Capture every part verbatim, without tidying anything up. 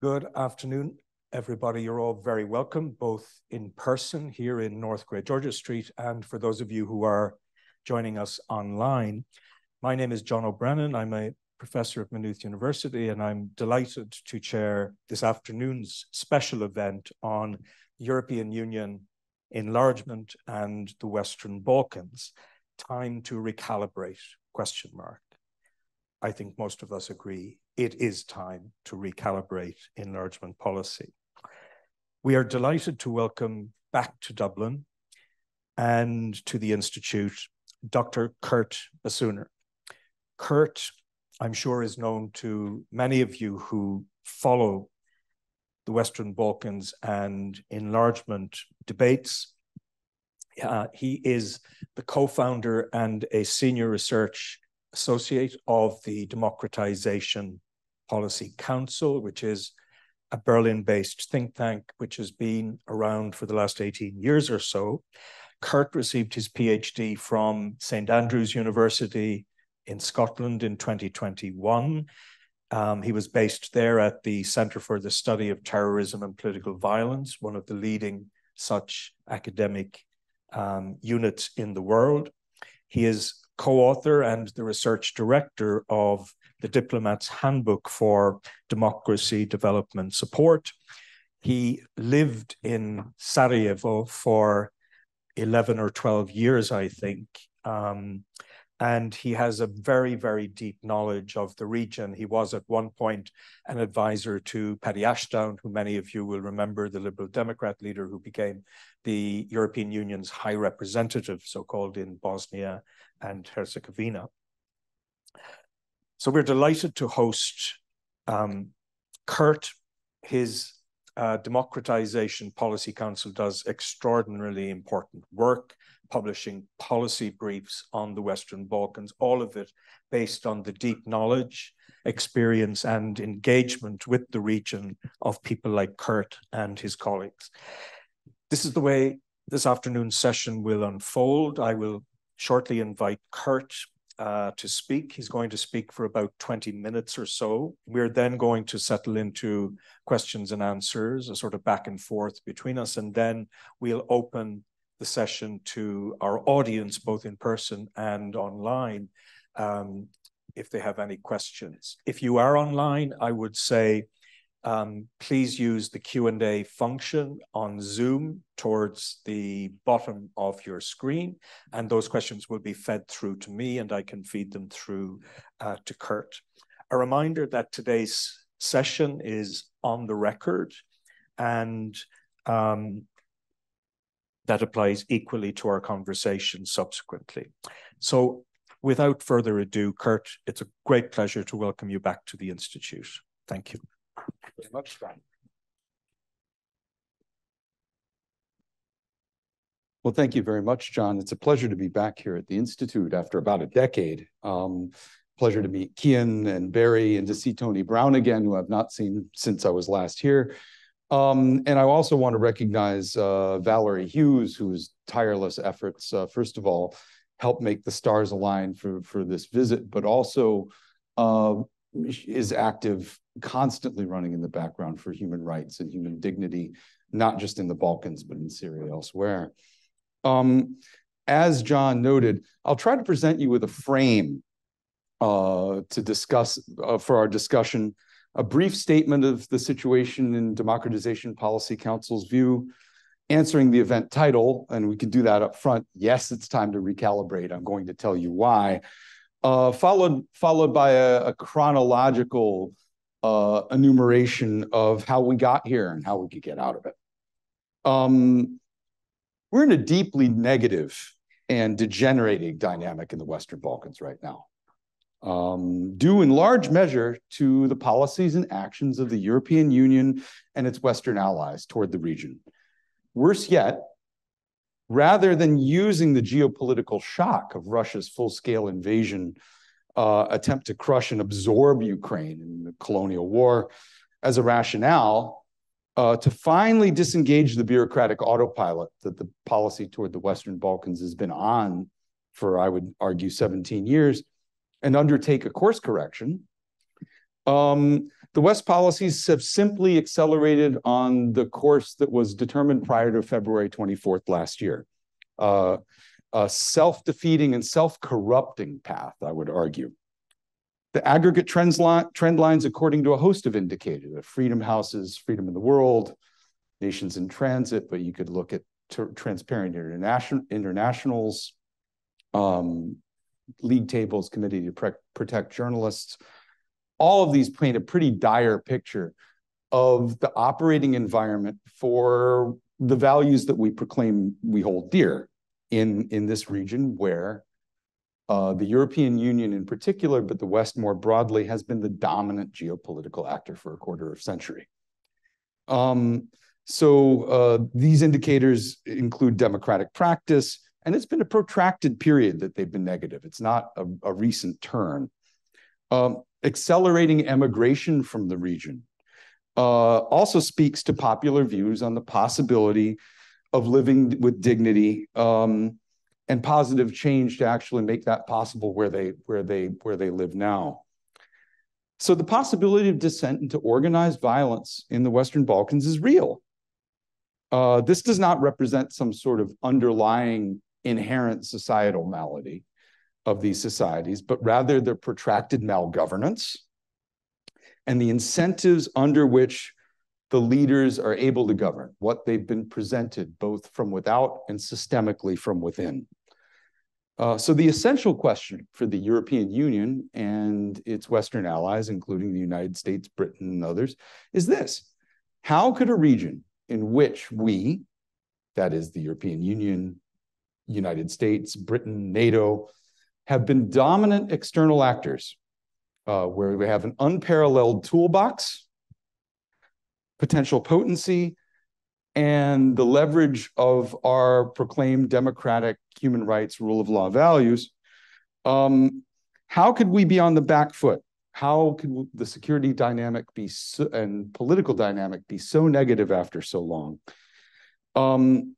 Good afternoon, everybody. You're all very welcome, both in person here in North Great George's Street, and for those of you who are joining us online. My name is John O'Brennan. I'm a professor at Maynooth University, and I'm delighted to chair this afternoon's special event on European Union enlargement and the Western Balkans. Time to recalibrate, question mark. I think most of us agree it is time to recalibrate enlargement policy. We are delighted to welcome back to Dublin and to the Institute, Doctor Kurt Bassuener. Kurt, I'm sure, is known to many of you who follow the Western Balkans and enlargement debates. Uh, he is the co-founder and a senior research associate of the Democratization Policy Council, which is a Berlin-based think tank, which has been around for the last eighteen years or so. Kurt received his PhD from Saint Andrews University in Scotland in twenty twenty-one. Um, he was based there at the Centre for the Study of Terrorism and Political Violence, one of the leading such academic um, units in the world. He is co-author and the research director of The Diplomat's Handbook for Democracy Development Support. He lived in Sarajevo for eleven or twelve years, I think, um, and he has a very, very deep knowledge of the region. He was at one point an advisor to Paddy Ashdown, who many of you will remember, the Liberal Democrat leader who became the European Union's high representative, so-called, in Bosnia and Herzegovina. So we're delighted to host um, Kurt. His uh, Democratization Policy Council does extraordinarily important work, publishing policy briefs on the Western Balkans, all of it based on the deep knowledge, experience, and engagement with the region of people like Kurt and his colleagues. This is the way this afternoon's session will unfold. I will shortly invite Kurt uh, to speak. He's going to speak for about twenty minutes or so. We're then going to settle into questions and answers, a sort of back and forth between us, and then we'll open the session to our audience, both in person and online, um, if they have any questions. If you are online, I would say, um, please use the Q and A function on Zoom towards the bottom of your screen, and those questions will be fed through to me, and I can feed them through uh, to Kurt. A reminder that today's session is on the record, and um, that applies equally to our conversation subsequently. So without further ado, Kurt, it's a great pleasure to welcome you back to the Institute. Thank you. Thank you very much, John. Well, thank you very much, John. It's a pleasure to be back here at the Institute after about a decade. Um, pleasure to meet Cian and Barry and to see Tony Brown again, who I've not seen since I was last here. Um, and I also want to recognize uh, Valerie Hughes, whose tireless efforts, uh, first of all, helped make the stars align for, for this visit, but also uh, is active, constantly running in the background for human rights and human dignity, not just in the Balkans, but in Syria, elsewhere. Um, as John noted, I'll try to present you with a frame uh, to discuss uh, for our discussion. A brief statement of the situation in Democratization Policy Council's view, answering the event title, and we can do that up front. Yes, it's time to recalibrate. I'm going to tell you why. Uh, followed, followed by a, a chronological uh, enumeration of how we got here and how we could get out of it. Um, we're in a deeply negative and degenerating dynamic in the Western Balkans right now. Um, due in large measure to the policies and actions of the European Union and its Western allies toward the region. Worse yet, rather than using the geopolitical shock of Russia's full-scale invasion, uh, attempt to crush and absorb Ukraine in the colonial war as a rationale uh, to finally disengage the bureaucratic autopilot that the policy toward the Western Balkans has been on for, I would argue, seventeen years, and undertake a course correction, um, The West policies have simply accelerated on the course that was determined prior to February twenty-fourth last year. Uh, a self-defeating and self-corrupting path, I would argue. The aggregate trends li- trend lines, according to a host of indicators, Freedom House's Freedom in the World, Nations in Transit, but you could look at ter- Transparent International, International's um, League Tables Committee to pre- Protect Journalists. All of these paint a pretty dire picture of the operating environment for the values that we proclaim we hold dear in, in this region where uh, the European Union in particular, but the West more broadly, has been the dominant geopolitical actor for a quarter of a century. Um, so uh, these indicators include democratic practice, and it's been a protracted period that they've been negative. It's not a, a recent turn. Um, accelerating emigration from the region uh, also speaks to popular views on the possibility of living with dignity um, and positive change to actually make that possible where they where they where they live now. So the possibility of descent into organized violence in the Western Balkans is real. Uh, this does not represent some sort of underlying inherent societal malady of these societies, but rather their protracted malgovernance and the incentives under which the leaders are able to govern, what they've been presented both from without and systemically from within. Uh, so the essential question for the European Union and its Western allies, including the United States, Britain, and others, is this: how could a region in which we, that is the European Union, United States, Britain, NATO, have been dominant external actors, uh, where we have an unparalleled toolbox, potential potency, and the leverage of our proclaimed democratic human rights, rule of law values. Um, how could we be on the back foot? How could the security dynamic be so, and political dynamic be so negative after so long? Um,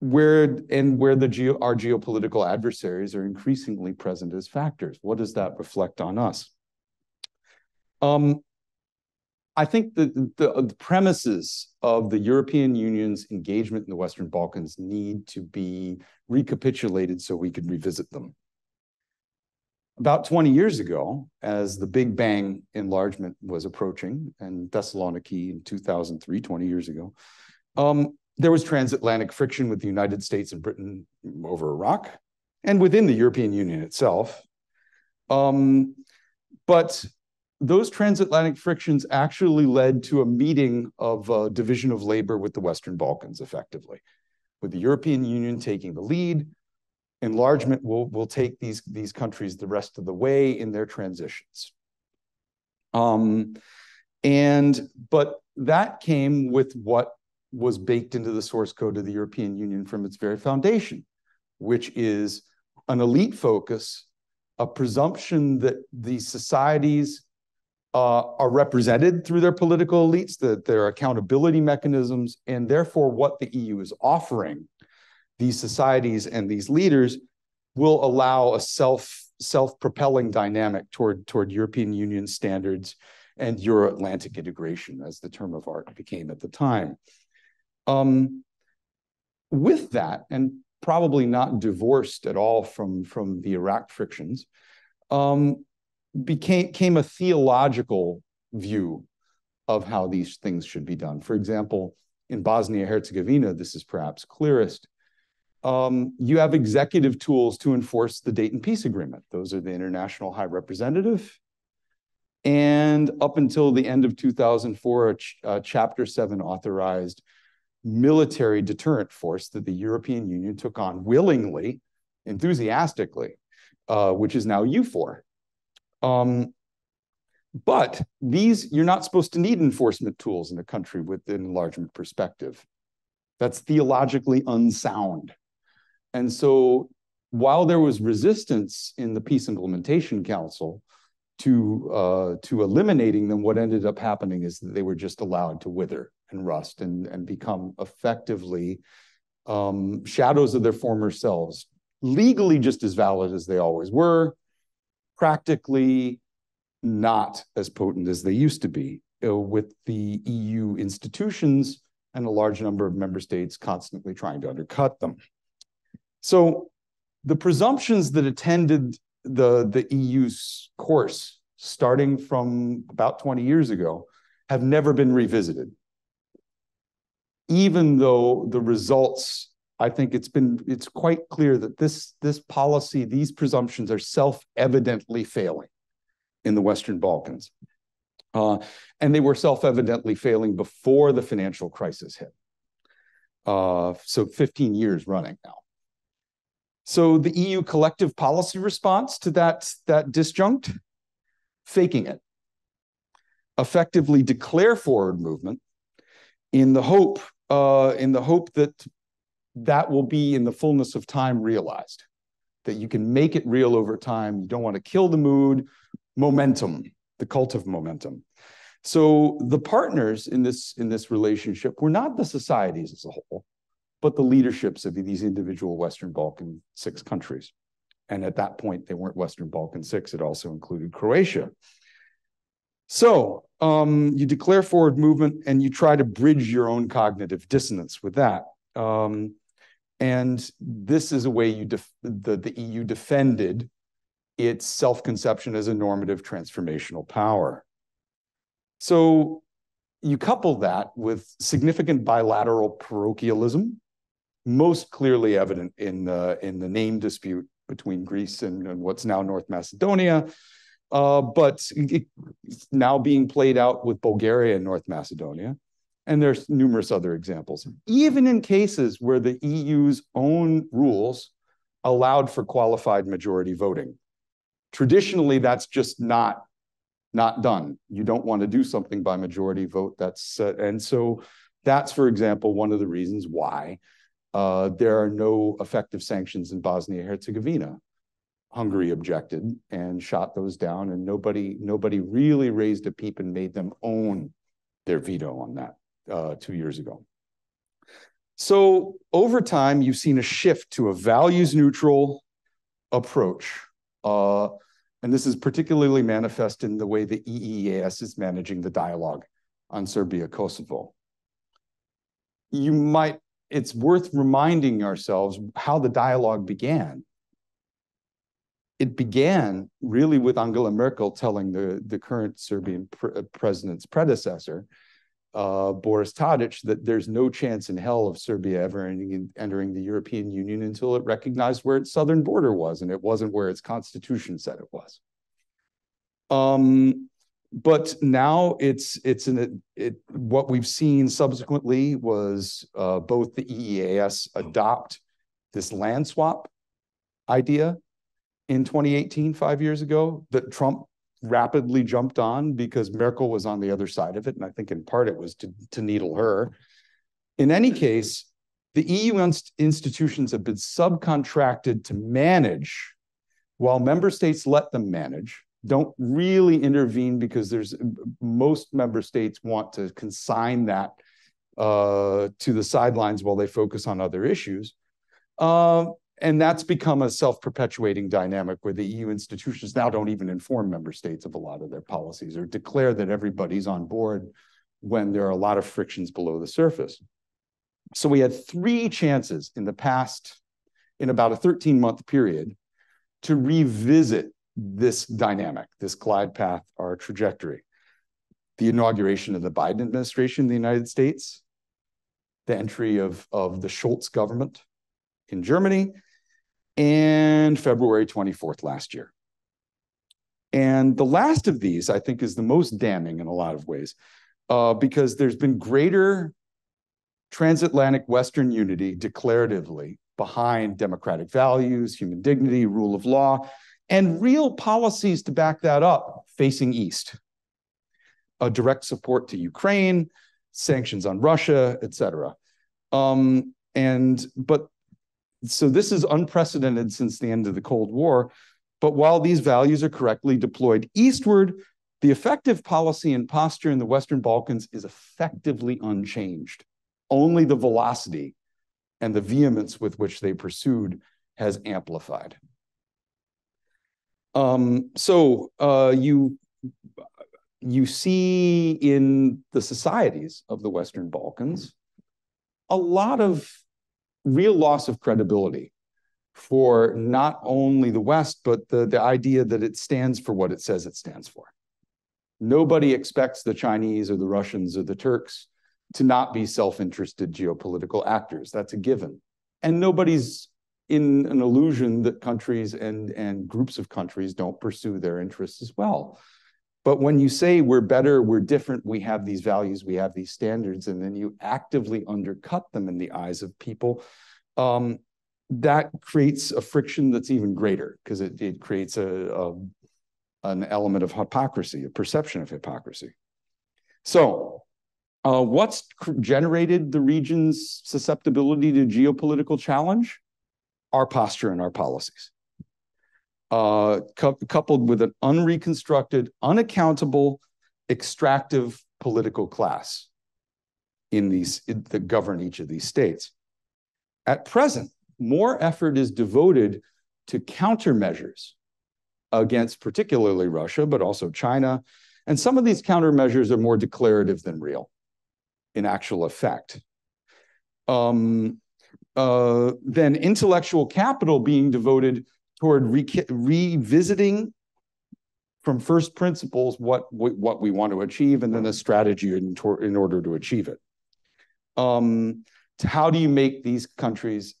Where and where the geo, our geopolitical adversaries are increasingly present as factors. What does that reflect on us? Um, I think the, the, the premises of the European Union's engagement in the Western Balkans need to be recapitulated so we can revisit them. About twenty years ago, as the Big Bang enlargement was approaching, and Thessaloniki in two thousand three, twenty years ago, um, there was transatlantic friction with the United States and Britain over Iraq and within the European Union itself. Um, but those transatlantic frictions actually led to a meeting of a division of labor with the Western Balkans, effectively, with the European Union taking the lead. Enlargement will, will take these, these countries the rest of the way in their transitions. Um, and, but that came with what was baked into the source code of the European Union from its very foundation, which is an elite focus, a presumption that these societies uh, are represented through their political elites, that there are accountability mechanisms, and therefore what the E U is offering these societies and these leaders will allow a self, self-propelling dynamic toward, toward European Union standards and Euro-Atlantic integration, as the term of art became at the time. Um, with that, and probably not divorced at all from, from the Iraq frictions, um, became, became a theological view of how these things should be done. For example, in Bosnia-Herzegovina, this is perhaps clearest, um, you have executive tools to enforce the Dayton Peace Agreement. Those are the International High Representative. And up until the end of two thousand four, a, ch- a Chapter seven authorized military deterrent force that the European Union took on willingly, enthusiastically, uh, which is now EUFOR. Um, but these, you're not supposed to need enforcement tools in a country with an enlargement perspective. That's theologically unsound. And so while there was resistance in the Peace Implementation Council to, uh, to eliminating them, what ended up happening is that they were just allowed to wither and rust and, and become effectively um, shadows of their former selves, legally just as valid as they always were, practically not as potent as they used to be, with the E U institutions and a large number of member states constantly trying to undercut them. So the presumptions that attended the, the E U's course, starting from about twenty years ago, have never been revisited, even though the results, I think it's been, it's quite clear that this, this policy, these presumptions are self-evidently failing in the Western Balkans. Uh, and they were self-evidently failing before the financial crisis hit. Uh, so fifteen years running now. So the E U collective policy response to that, that disjunct, faking it, effectively declare forward movement in the hope, uh, in the hope that that will be in the fullness of time realized, that you can make it real over time. You don't want to kill the mood, momentum, the cult of momentum. So the partners in this, in this relationship were not the societies as a whole, but the leaderships of these individual Western Balkan six countries. And at that point, they weren't Western Balkan six. It also included Croatia. So um, you declare forward movement and you try to bridge your own cognitive dissonance with that. Um, and this is a way you def the, the E U defended its self-conception as a normative transformational power. So you couple that with significant bilateral parochialism, most clearly evident in the, in the name dispute between Greece and, and what's now North Macedonia, uh, but it's now being played out with Bulgaria and North Macedonia. And there's numerous other examples, even in cases where the E U's own rules allowed for qualified majority voting. Traditionally, that's just not, not done. You don't want to do something by majority vote. That's uh, and so that's, for example, one of the reasons why uh, there are no effective sanctions in Bosnia and Herzegovina. Hungary objected and shot those down, and nobody, nobody really raised a peep and made them own their veto on that uh, two years ago. So over time, you've seen a shift to a values-neutral approach. Uh, and this is particularly manifest in the way the E E A S is managing the dialogue on Serbia-Kosovo. You might, it's worth reminding ourselves how the dialogue began. It began really with Angela Merkel telling the, the current Serbian pr president's predecessor, uh, Boris Tadic, that there's no chance in hell of Serbia ever in, entering the European Union until it recognized where its southern border was, and it wasn't where its constitution said it was. Um, but now it's, it's an, it, it, what we've seen subsequently was uh, both the E E A S adopt this land swap idea in twenty eighteen, five years ago, that Trump rapidly jumped on because Merkel was on the other side of it. And I think in part it was to, to needle her. In any case, the E U institutions have been subcontracted to manage while member states let them manage, don't really intervene because there's most member states want to consign that uh, to the sidelines while they focus on other issues. Uh, And that's become a self-perpetuating dynamic where the E U institutions now don't even inform member states of a lot of their policies or declare that everybody's on board when there are a lot of frictions below the surface. So we had three chances in the past, in about a thirteen month period, to revisit this dynamic, this glide path or trajectory. The inauguration of the Biden administration in the United States, the entry of, of the Scholz government in Germany, and February twenty-fourth last year. And the last of these, I think, is the most damning in a lot of ways, uh, because there's been greater transatlantic Western unity declaratively behind democratic values, human dignity, rule of law, and real policies to back that up facing east. A direct support to Ukraine, sanctions on Russia, et cetera. Um, and, but So this is unprecedented since the end of the Cold War, but while these values are correctly deployed eastward, the effective policy and posture in the Western Balkans is effectively unchanged. Only the velocity and the vehemence with which they pursued has amplified. Um, so uh, you you see in the societies of the Western Balkans a lot of real loss of credibility for not only the West, but the, the idea that it stands for what it says it stands for. Nobody expects the Chinese or the Russians or the Turks to not be self-interested geopolitical actors. That's a given. And nobody's in an illusion that countries and, and groups of countries don't pursue their interests as well. But when you say we're better, we're different, we have these values, we have these standards, and then you actively undercut them in the eyes of people, um, that creates a friction that's even greater, because it, it creates a, a, an element of hypocrisy, a perception of hypocrisy. So uh, what's generated the region's susceptibility to geopolitical challenge? Our posture and our policies, uh, cu- coupled with an unreconstructed, unaccountable, extractive political class in these in, that govern each of these states. At present, more effort is devoted to countermeasures against particularly Russia, but also China. And some of these countermeasures are more declarative than real in actual effect. Um, uh, then intellectual capital being devoted toward re revisiting from first principles what, what we want to achieve, and then a strategy in, in order to achieve it. Um, to how do you make these countries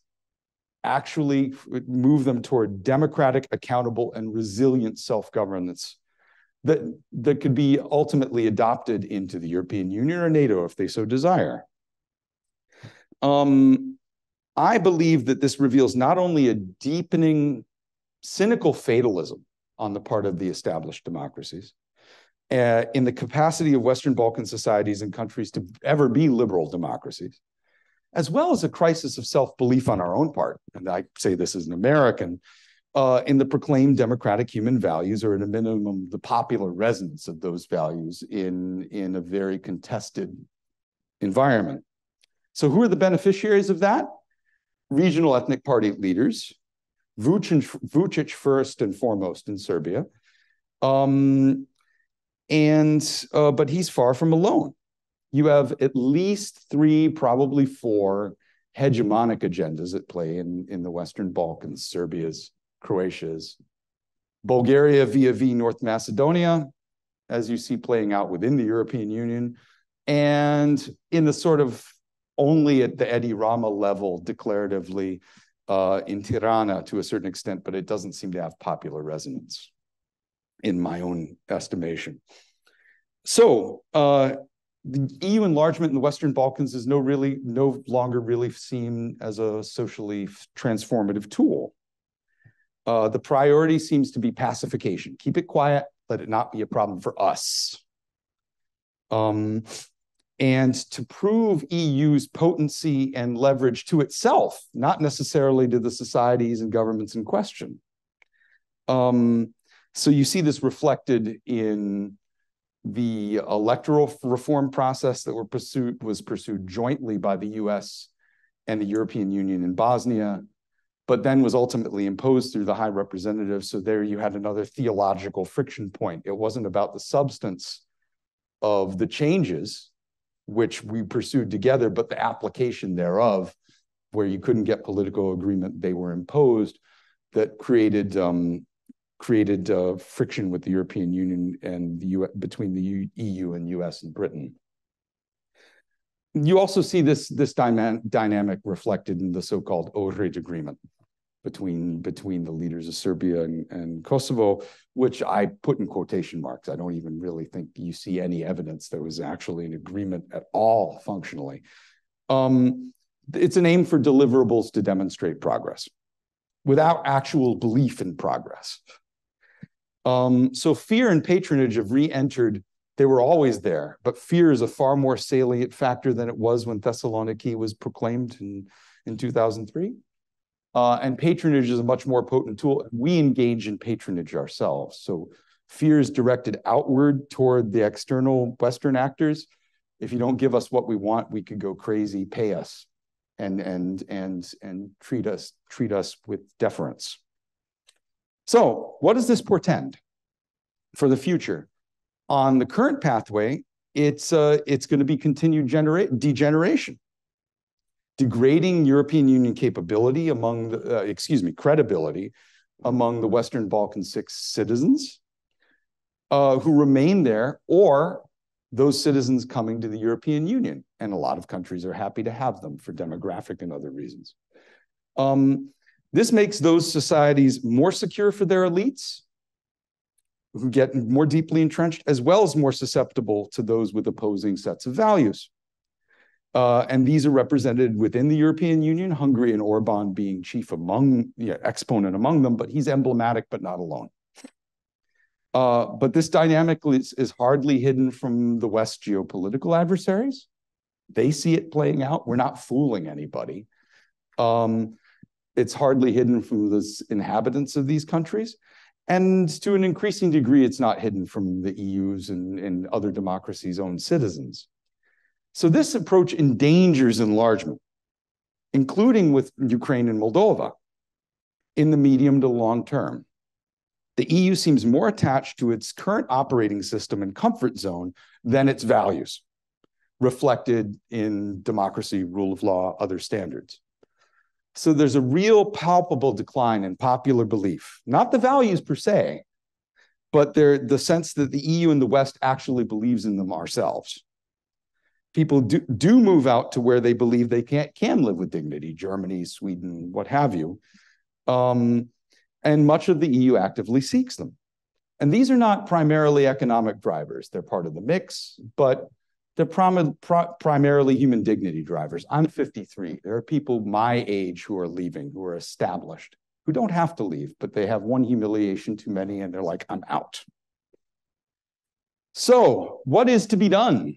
actually move them toward democratic, accountable, and resilient self-governance that, that could be ultimately adopted into the European Union or NATO if they so desire. Um, I believe that this reveals not only a deepening cynical fatalism on the part of the established democracies uh, in the capacity of Western Balkan societies and countries to ever be liberal democracies, as well as a crisis of self-belief on our own part, and I say this as an American, uh, in the proclaimed democratic human values, or at a minimum, the popular resonance of those values in, in a very contested environment. So who are the beneficiaries of that? Regional ethnic party leaders, Vucic, Vucic first and foremost in Serbia, um, and uh, but he's far from alone. You have at least three, probably four, hegemonic agendas at play in, in the Western Balkans, Serbia's, Croatia's, Bulgaria via V North Macedonia, as you see playing out within the European Union, and in the sort of only at the Edi Rama level, declaratively uh, in Tirana to a certain extent, but it doesn't seem to have popular resonance in my own estimation. So, uh, the E U enlargement in the Western Balkans is no really no longer really seen as a socially transformative tool. Uh, the priority seems to be pacification. Keep it quiet, let it not be a problem for us. Um, and to prove E U's potency and leverage to itself, not necessarily to the societies and governments in question. Um, so you see this reflected in the electoral reform process that were pursued, was pursued jointly by the U S and the European Union in Bosnia, but then was ultimately imposed through the High Representative. So there you had another theological friction point. It wasn't about the substance of the changes, which we pursued together, but the application thereof, where you couldn't get political agreement, they were imposed, that created um, created uh, friction with the European Union and the U S, between the U EU and U S and Britain. You also see this, this dyna dynamic reflected in the so-called Ohrid agreement between, between the leaders of Serbia and, and Kosovo, which I put in quotation marks. I don't even really think you see any evidence there was actually an agreement at all functionally. Um, it's an aim for deliverables to demonstrate progress without actual belief in progress. Um, so fear and patronage have re-entered. They were always there, but fear is a far more salient factor than it was when Thessaloniki was proclaimed in, in two thousand three. Uh, and patronage is a much more potent tool. We engage in patronage ourselves. So fear is directed outward toward the external Western actors. If you don't give us what we want, we could go crazy, pay us, and and and and treat us treat us with deference. So what does this portend for the future? on the current pathway, it's uh, it's going to be continued degeneration, degrading European Union capability among the, uh, excuse me, credibility among the Western Balkan six citizens uh, who remain there, or those citizens coming to the European Union. And a lot of countries are happy to have them for demographic and other reasons. Um, this makes those societies more secure for their elites, who get more deeply entrenched, as well as more susceptible to those with opposing sets of values. Uh, and these are represented within the European Union, Hungary and Orbán being chief among, yeah, exponent among them, but he's emblematic, but not alone. Uh, but this dynamic is, is hardly hidden from the West geopolitical adversaries. They see it playing out. We're not fooling anybody. Um, it's hardly hidden from the inhabitants of these countries. And to an increasing degree, it's not hidden from the E U's and, and other democracies' own citizens. So this approach endangers enlargement, including with Ukraine and Moldova, in the medium to long term. The E U seems more attached to its current operating system and comfort zone than its values, reflected in democracy, rule of law, other standards. So there's a real palpable decline in popular belief, not the values per se, but the sense that the E U and the West actually believes in them ourselves. People do, do move out to where they believe they can't, can live with dignity, Germany, Sweden, what have you. Um, and much of the E U actively seeks them. And these are not primarily economic drivers. They're part of the mix, but they're prim pr primarily human dignity drivers. I'm fifty-three. There are people my age who are leaving, who are established, who don't have to leave, but they have one humiliation too many, and they're like, I'm out. So what is to be done?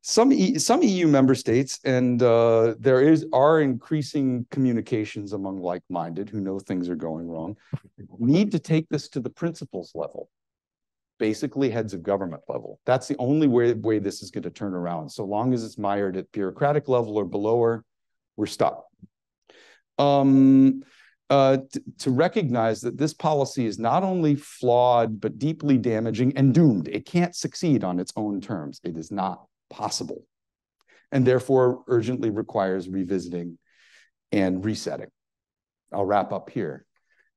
Some, e some E U member states, and uh, there is, are increasing communications among like-minded who know things are going wrong, need to take this to the principles level. Basically heads of government level. That's the only way, way this is going to turn around. So long as it's mired at bureaucratic level or below, or we're stuck. Um, uh, to recognize that this policy is not only flawed, but deeply damaging and doomed. It can't succeed on its own terms. It is not possible, and therefore urgently requires revisiting and resetting. I'll wrap up here.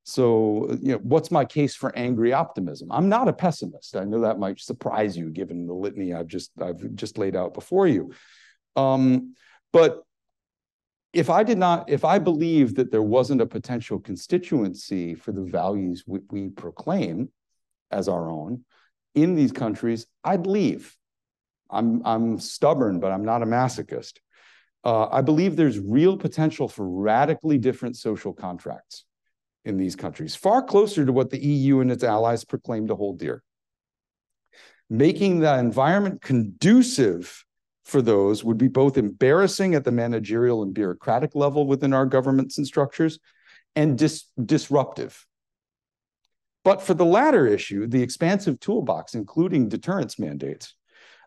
So, you know, what's my case for angry optimism? I'm not a pessimist. I know that might surprise you, given the litany I've just I've just laid out before you. Um, but if I did not, if I believed that there wasn't a potential constituency for the values we, we proclaim as our own in these countries, I'd leave. I'm I'm stubborn, but I'm not a masochist. Uh, I believe there's real potential for radically different social contracts in these countries, far closer to what the E U and its allies proclaim to hold dear. Making the environment conducive for those would be both embarrassing at the managerial and bureaucratic level within our governments and structures, and dis disruptive. But for the latter issue, the expansive toolbox, including deterrence mandates,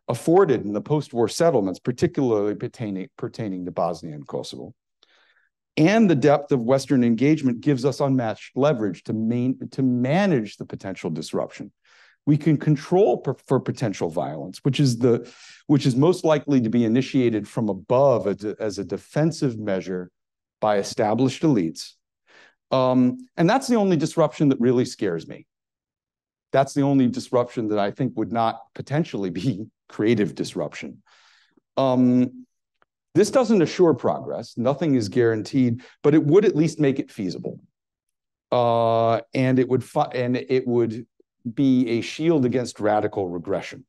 afforded in the post-war settlements, particularly pertaining, pertaining to Bosnia and Kosovo, and the depth of Western engagement gives us unmatched leverage to, main, to manage the potential disruption. We can control per, for potential violence, which is, the, which is most likely to be initiated from above as a defensive measure by established elites. Um, and that's the only disruption that really scares me. That's the only disruption that I think would not potentially be creative disruption. Um, This doesn't assure progress. Nothing is guaranteed, but it would at least make it feasible, uh, and it would and it would be a shield against radical regression.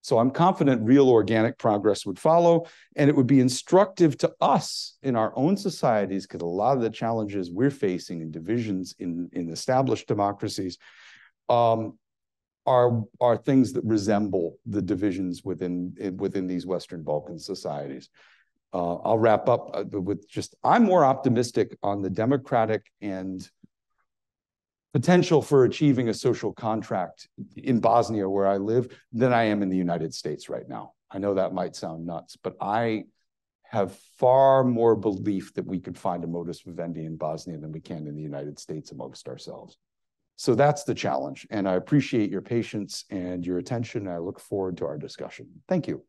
So I'm confident real organic progress would follow, and it would be instructive to us in our own societies, because a lot of the challenges we're facing and divisions in in established democracies um, are are things that resemble the divisions within within these Western Balkan societies. Uh, I'll wrap up with just, I'm more optimistic on the democratic and potential for achieving a social contract in Bosnia, where I live, than I am in the United States right now. I know that might sound nuts, but I have far more belief that we could find a modus vivendi in Bosnia than we can in the United States amongst ourselves. So that's the challenge. And I appreciate your patience and your attention. I look forward to our discussion. Thank you.